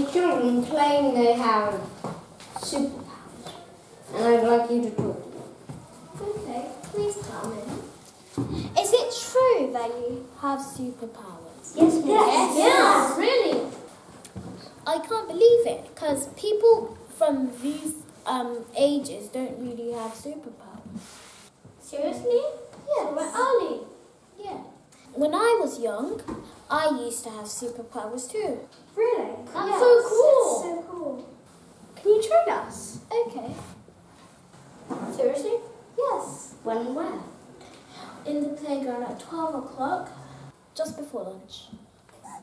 The children claim they have superpowers, and I'd like you to talk to them. Okay, please come in. Is it true that you have superpowers? Yes, yes. Yes. Really? I can't believe it, because people from these ages don't really have superpowers. Seriously? Yes. We're early. Yeah. When I was young, I used to have superpowers too. Really? That's yes. So cool. That's so cool. Can you train us? Okay. Seriously? Yes. When and where? In the playground at 12 o'clock, just before lunch.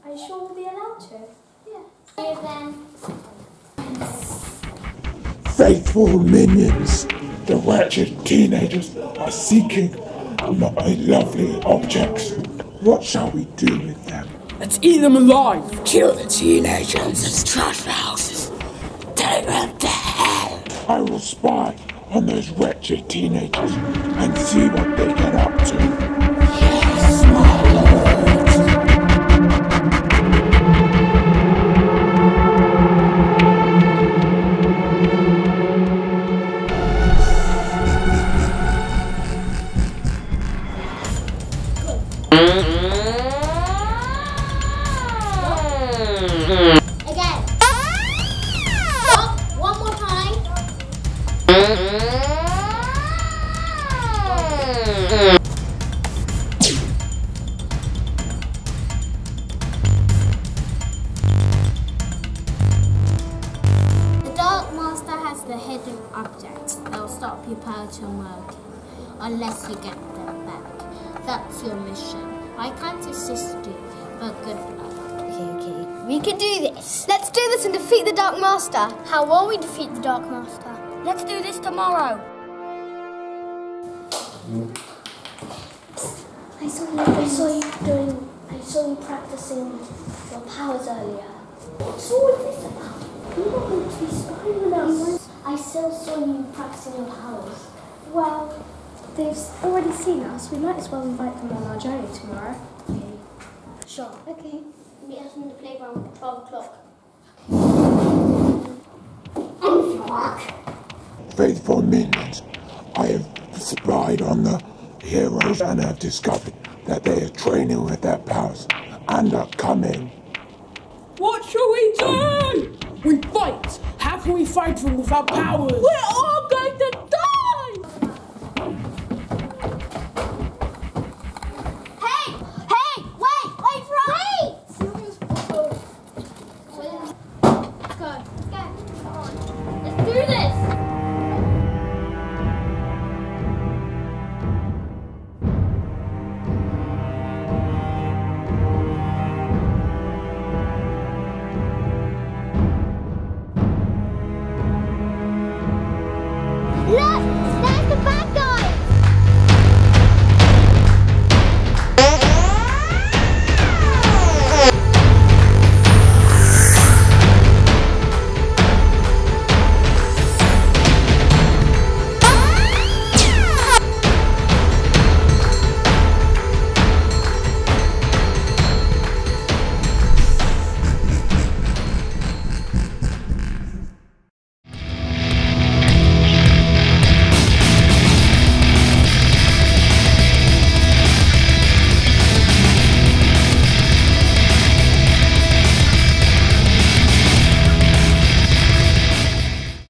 Are you sure we'll be allowed to? Yeah. See you then. Faithful minions, the wretched teenagers are seeking not a lovely object. What shall we do with them? Let's eat them alive! Kill the teenagers! Let's trash the houses! Take them to hell! I will spy on those wretched teenagers and see what they get up to. Yes, my unless you get them back. That's your mission. I can't assist you, but good luck. Okay. We can do this. Let's do this and defeat the Dark Master. How will we defeat the Dark Master? Let's do this tomorrow. I saw you practicing your powers earlier. What's all this about? You're not going to be spying with us. I still saw you practicing your powers. Well, they've already seen us. We might as well invite them on our journey tomorrow. Okay. Sure. Okay. Meet us in the playground at 12 o'clock. Okay. Faithful minions, I have spied on the heroes and have discovered that they are training with their powers and are coming. What shall we do? We fight! How can we fight them with our powers? We're all